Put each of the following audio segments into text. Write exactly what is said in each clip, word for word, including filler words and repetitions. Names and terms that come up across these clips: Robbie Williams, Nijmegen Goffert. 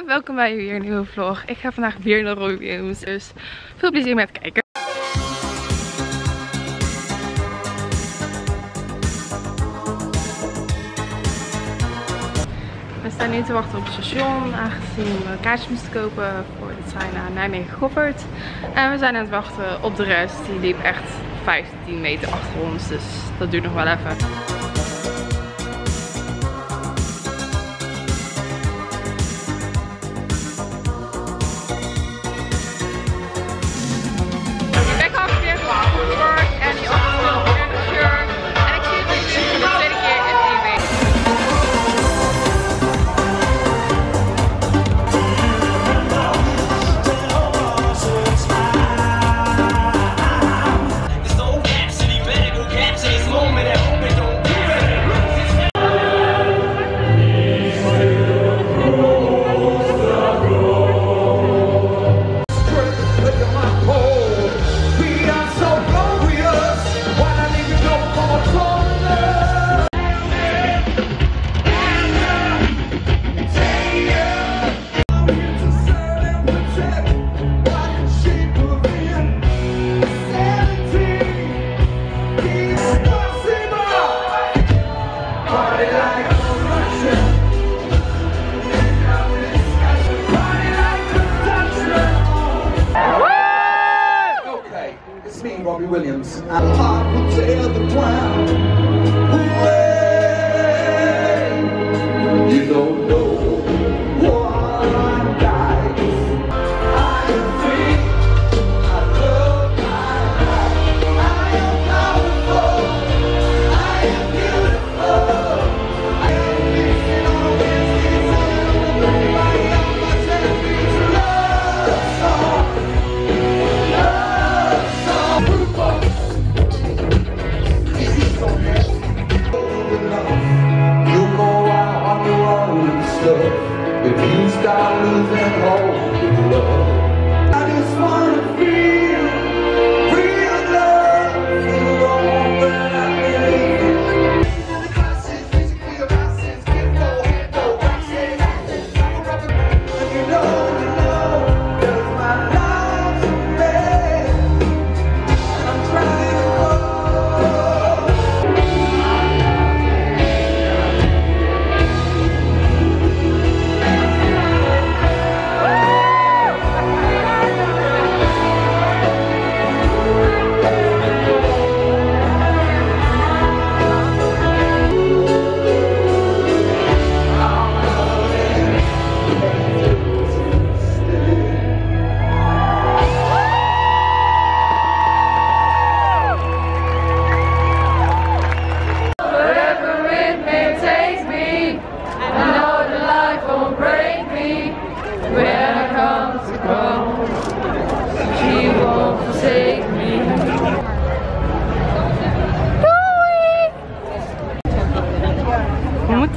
en welkom bij weer een nieuwe vlog. Ik ga vandaag weer naar Robbie Williams, dus veel plezier met kijken. We staan nu te wachten op het station, aangezien we kaartjes moesten kopen voor het trein naar Nijmegen Goffert. En we zijn aan het wachten op de rest, die liep echt vijftien meter achter ons, dus dat duurt nog wel even. It's me, Robbie Williams. My heart will tear the ground away. You don't know what life is. I am free. I love my life. I am powerful. I am beautiful. I am missing all this desire. Nobody else must have me to love. So.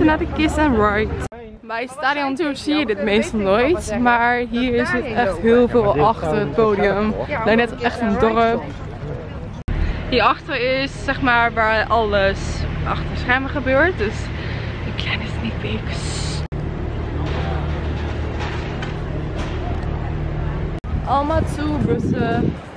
Naar de Kiss and Ride. Bij Stadion Tour zie je dit meestal nooit, maar hier zit echt heel veel achter het podium. Daar net echt een dorp. Hierachter is zeg maar waar alles achter schermen gebeurt, dus ik ken het niet meer. Alma toe bussen.